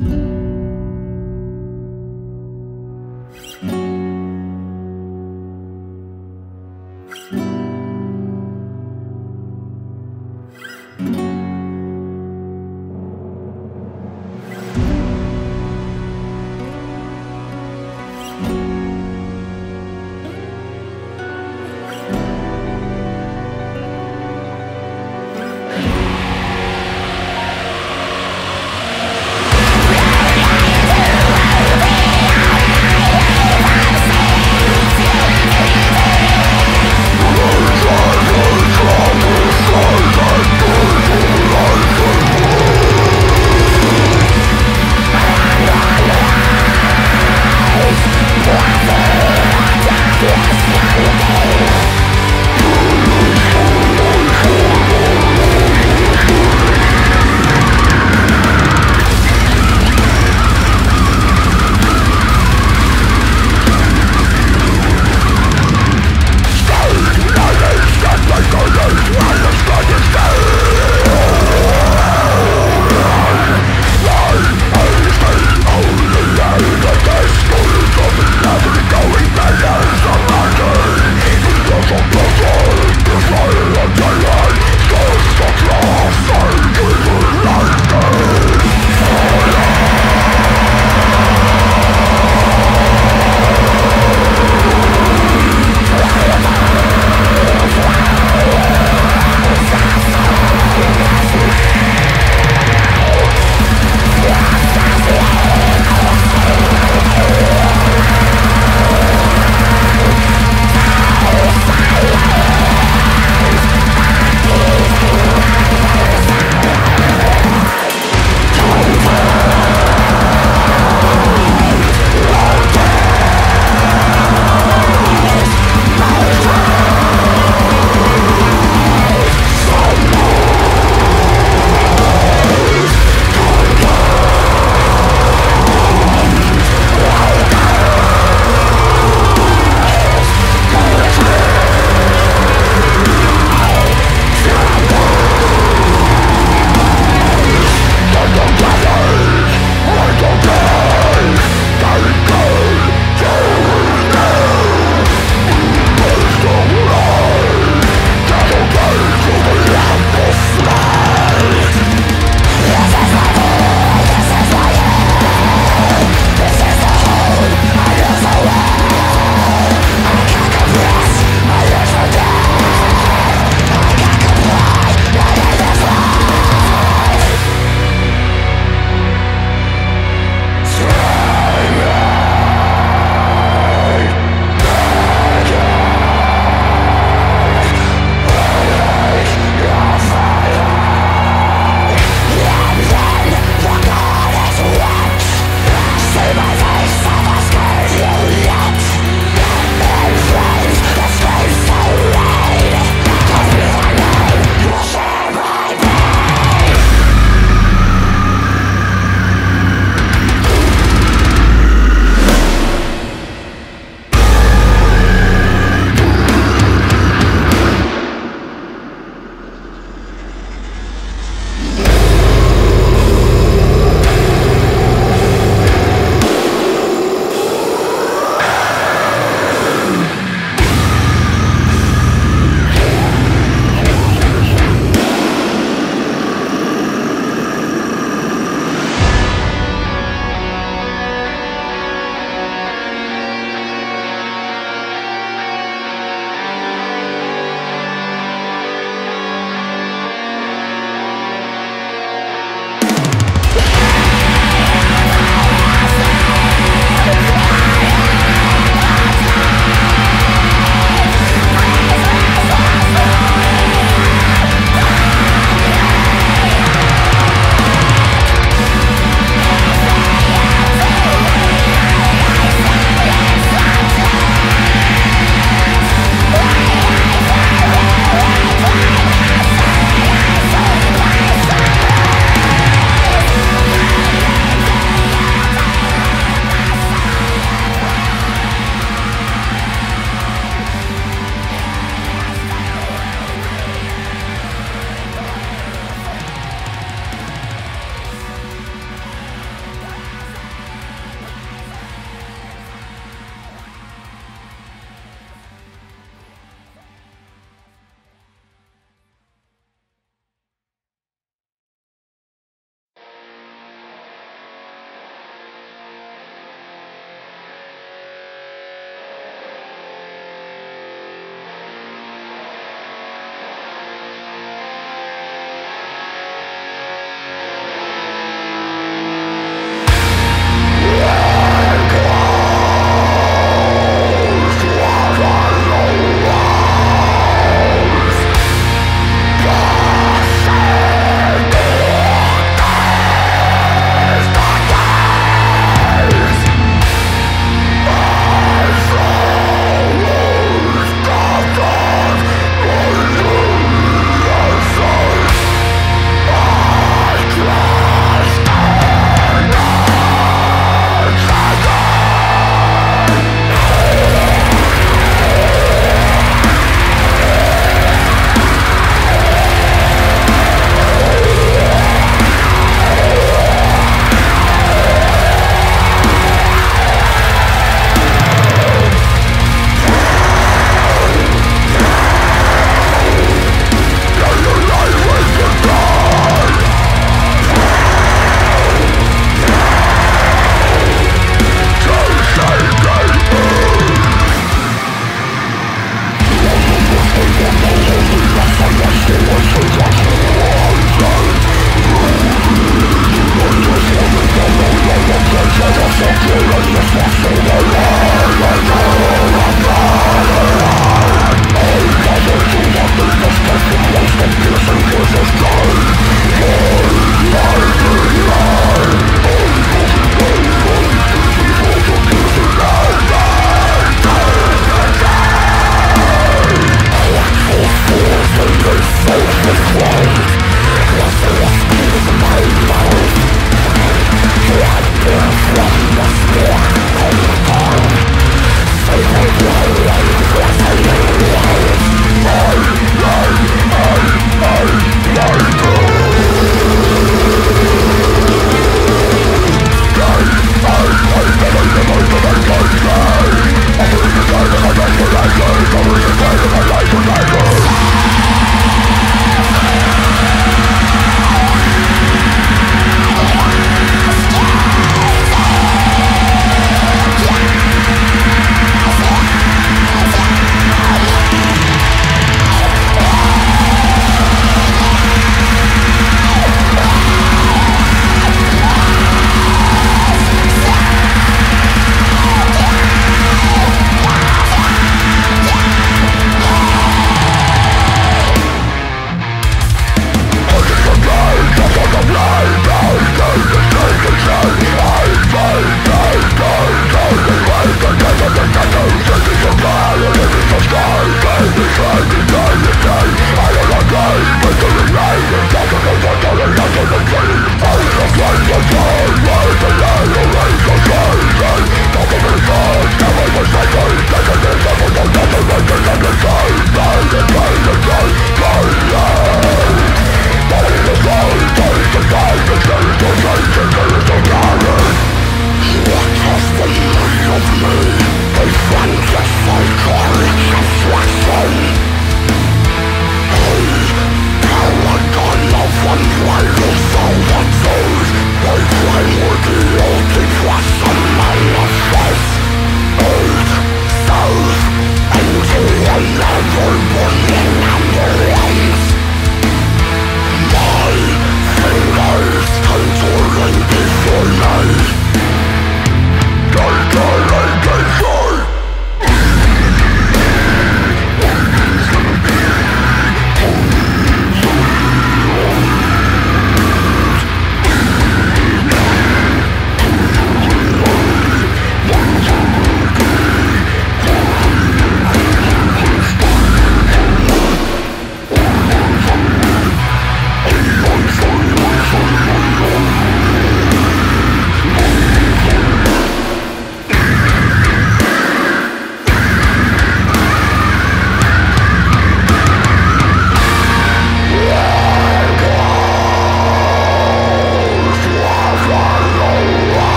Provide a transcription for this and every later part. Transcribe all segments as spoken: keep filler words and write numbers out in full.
We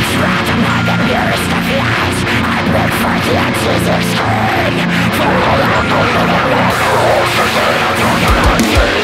is wrapped among the purest of lies. I look for the answers of screen. For all I know, I don't know.